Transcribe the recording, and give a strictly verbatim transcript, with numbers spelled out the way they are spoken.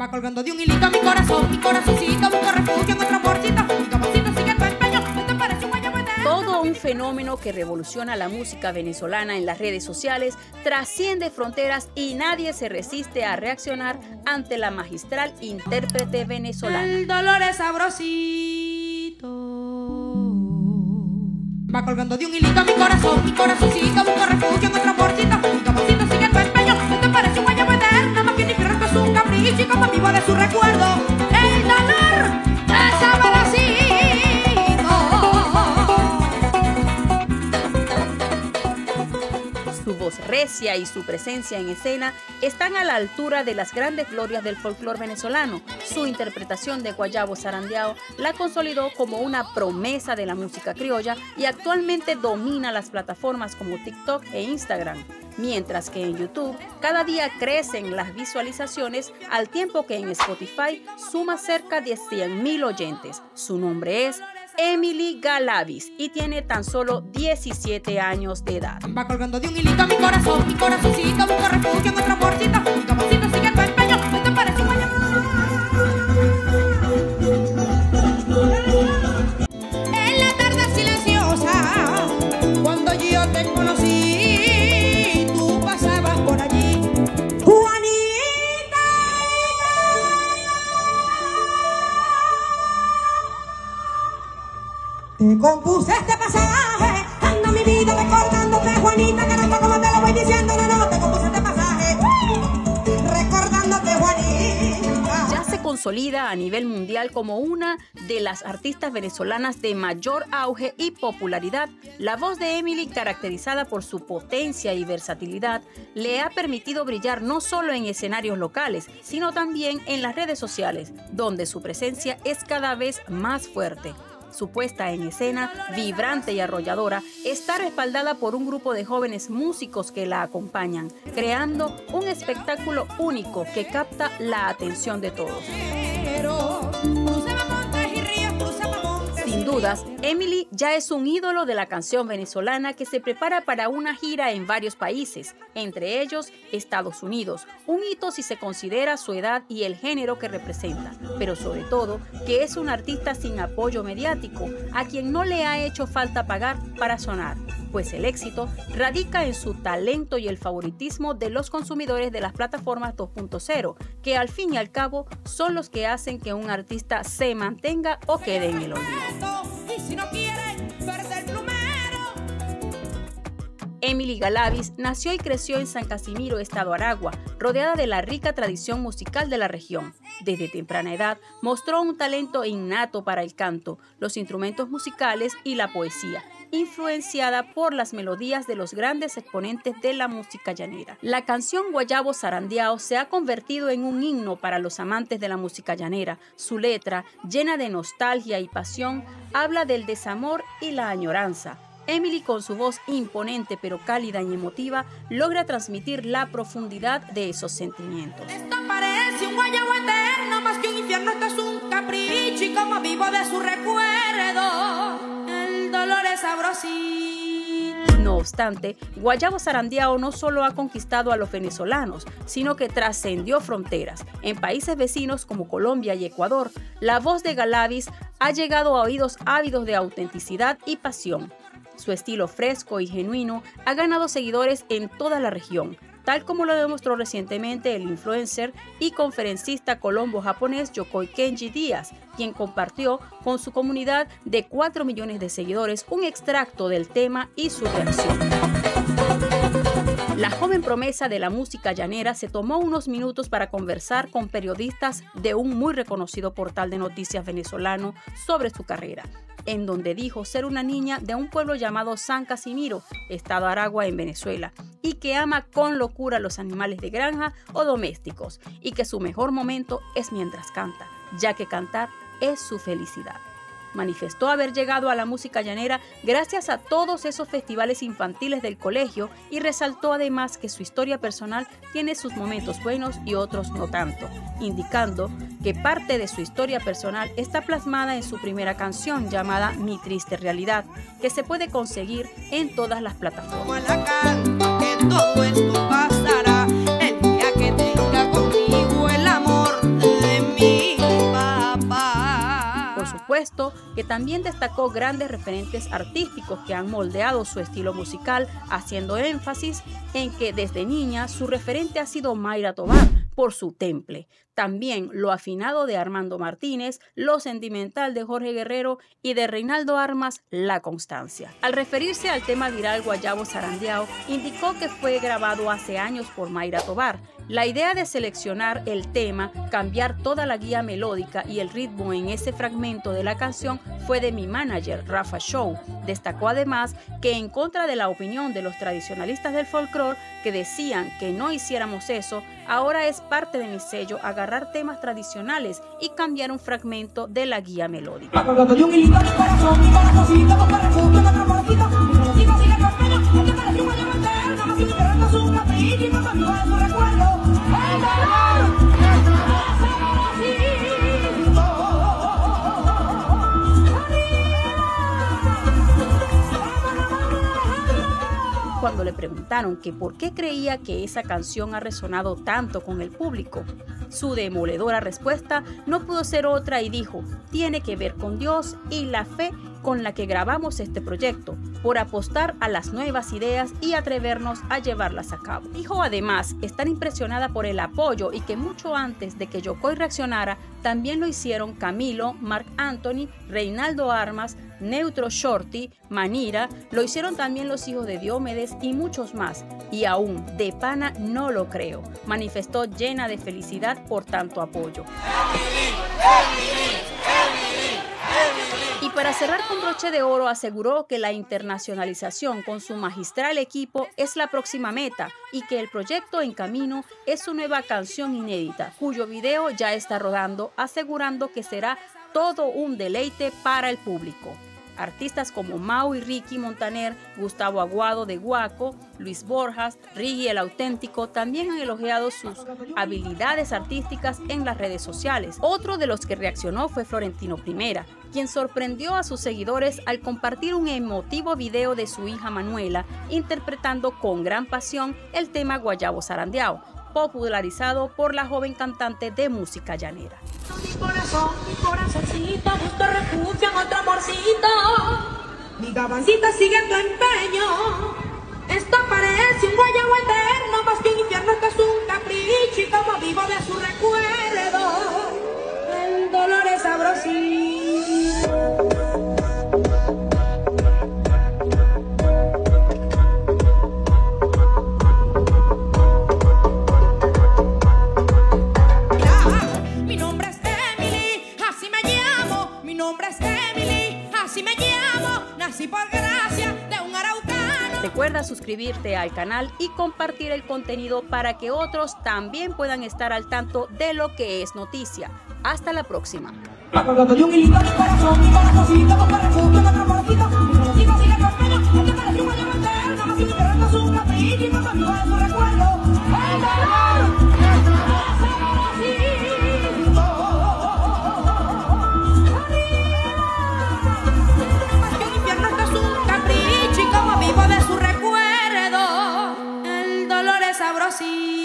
va colgando de un hilito mi corazón, mi corazoncito busca refugio en otro porcito, mi camoncito sigue tu empeño, esto parece un guayabo eterno. Todo un fenómeno que revoluciona la música venezolana en las redes sociales, trasciende fronteras y nadie se resiste a reaccionar ante la magistral intérprete venezolana. El dolor es sabrosito. Va colgando de un hilito mi corazón, mi corazoncito busca refugio en otro porcito, mi camoncito sigue tu empeño, esto parece un guayabo eterno, más que ni piernas es un capricho y como vivo de su recuerdo, el dolor es sabrosito. Su voz recia y su presencia en escena están a la altura de las grandes glorias del folclore venezolano. Su interpretación de Guayabo Zarandeao la consolidó como una promesa de la música criolla y actualmente domina las plataformas como TikTok e Instagram, mientras que en YouTube cada día crecen las visualizaciones al tiempo que en Spotify suma cerca de cien mil oyentes. Su nombre es Emily Galaviz y tiene tan solo diecisiete años de edad. Va colgando de un hilito mi corazón, mi corazoncito busca refugio en otro porcito, mi camoncito sigue tu empeño, esto parece un guayabo. En la tarde silenciosa, cuando yo te conocí, tú pasabas por allí. Te compuse este pasaje, ando mi vida recordándote, Juanita, que no sé cómo te lo voy diciendo, no, no, te compuse este pasaje, recordándote, Juanita. Ya se consolida a nivel mundial como una de las artistas venezolanas de mayor auge y popularidad. La voz de Emily, caracterizada por su potencia y versatilidad, le ha permitido brillar no solo en escenarios locales, sino también en las redes sociales, donde su presencia es cada vez más fuerte. Su puesta en escena, vibrante y arrolladora, está respaldada por un grupo de jóvenes músicos que la acompañan, creando un espectáculo único que capta la atención de todos. Sin dudas, Emily ya es un ídolo de la canción venezolana que se prepara para una gira en varios países, entre ellos Estados Unidos, un hito si se considera su edad y el género que representa, pero sobre todo que es una artista sin apoyo mediático, a quien no le ha hecho falta pagar para sonar, pues el éxito radica en su talento y el favoritismo de los consumidores de las plataformas dos punto cero, que al fin y al cabo son los que hacen que un artista se mantenga o quede en el olvido. Y si no quieren perder plumero. Emily Galaviz nació y creció en San Casimiro, estado Aragua, rodeada de la rica tradición musical de la región. Desde temprana edad mostró un talento innato para el canto, los instrumentos musicales y la poesía, influenciada por las melodías de los grandes exponentes de la música llanera. La canción Guayabo Zarandeao se ha convertido en un himno para los amantes de la música llanera. Su letra, llena de nostalgia y pasión, habla del desamor y la añoranza. Emily, con su voz imponente pero cálida y emotiva, logra transmitir la profundidad de esos sentimientos. Esto parece un guayabo eterno, más que un infierno, esto es un capricho y como vivo de su recuerdo. Dolores sabrositos. No obstante, Guayabo Zarandeao no solo ha conquistado a los venezolanos, sino que trascendió fronteras. En países vecinos como Colombia y Ecuador, la voz de Galaviz ha llegado a oídos ávidos de autenticidad y pasión. Su estilo fresco y genuino ha ganado seguidores en toda la región, tal como lo demostró recientemente el influencer y conferencista colombo-japonés Yokoi Kenji Díaz, quien compartió con su comunidad de cuatro millones de seguidores un extracto del tema y su versión. La joven promesa de la música llanera se tomó unos minutos para conversar con periodistas de un muy reconocido portal de noticias venezolano sobre su carrera, en donde dijo ser una niña de un pueblo llamado San Casimiro, estado Aragua, en Venezuela, y que ama con locura los animales de granja o domésticos, y que su mejor momento es mientras canta, ya que cantar es su felicidad. Manifestó haber llegado a la música llanera gracias a todos esos festivales infantiles del colegio y resaltó además que su historia personal tiene sus momentos buenos y otros no tanto, indicando que parte de su historia personal está plasmada en su primera canción llamada Mi Triste Realidad, que se puede conseguir en todas las plataformas. Todo esto pasará el día que tenga contigo el amor. puesto que también destacó grandes referentes artísticos que han moldeado su estilo musical, haciendo énfasis en que desde niña su referente ha sido Mayra Tobar por su temple. También lo afinado de Armando Martínez, lo sentimental de Jorge Guerrero y de Reinaldo Armas, la constancia. Al referirse al tema viral Guayabo Zarandeao, indicó que fue grabado hace años por Mayra Tobar. La idea de seleccionar el tema, cambiar toda la guía melódica y el ritmo en ese fragmento de la canción fue de mi manager, Rafa Show. Destacó además que en contra de la opinión de los tradicionalistas del folclore que decían que no hiciéramos eso, ahora es parte de mi sello agarrar temas tradicionales y cambiar un fragmento de la guía melódica. Cuando le preguntaron que por qué creía que esa canción ha resonado tanto con el público, su demoledora respuesta no pudo ser otra y dijo: tiene que ver con Dios y la fe con la que grabamos este proyecto, por apostar a las nuevas ideas y atrevernos a llevarlas a cabo. Dijo además estar impresionada por el apoyo y que mucho antes de que Yokoi reaccionara, también lo hicieron Camilo, Marc Anthony, Reinaldo Armas, Neutro Shorty, Manira, lo hicieron también los hijos de Diomedes y muchos más. Y aún, de pana no lo creo, manifestó llena de felicidad por tanto apoyo. Emily, Emily, Emily, Emily. Y para cerrar con broche de oro, aseguró que la internacionalización con su magistral equipo es la próxima meta y que el proyecto en camino es su nueva canción inédita, cuyo video ya está rodando, asegurando que será todo un deleite para el público. Artistas como Mau y Ricky Montaner, Gustavo Aguado de Guaco, Luis Borjas, Riggi el Auténtico también han elogiado sus habilidades artísticas en las redes sociales. Otro de los que reaccionó fue Florentino Primera, quien sorprendió a sus seguidores al compartir un emotivo video de su hija Manuela interpretando con gran pasión el tema Guayabo Zarandeao, popularizado por la joven cantante de música llanera. Mi corazón, mi corazoncito, justo refugio en otro amorcito. Mi gabancita sigue tu empeño. Esto parece un guayabo eterno, más que un infierno, esto es un capricho. Y como vivo de su recuerdo, el dolor es sabrosito. Recuerda suscribirte al canal y compartir el contenido para que otros también puedan estar al tanto de lo que es noticia. Hasta la próxima. Sabrosito.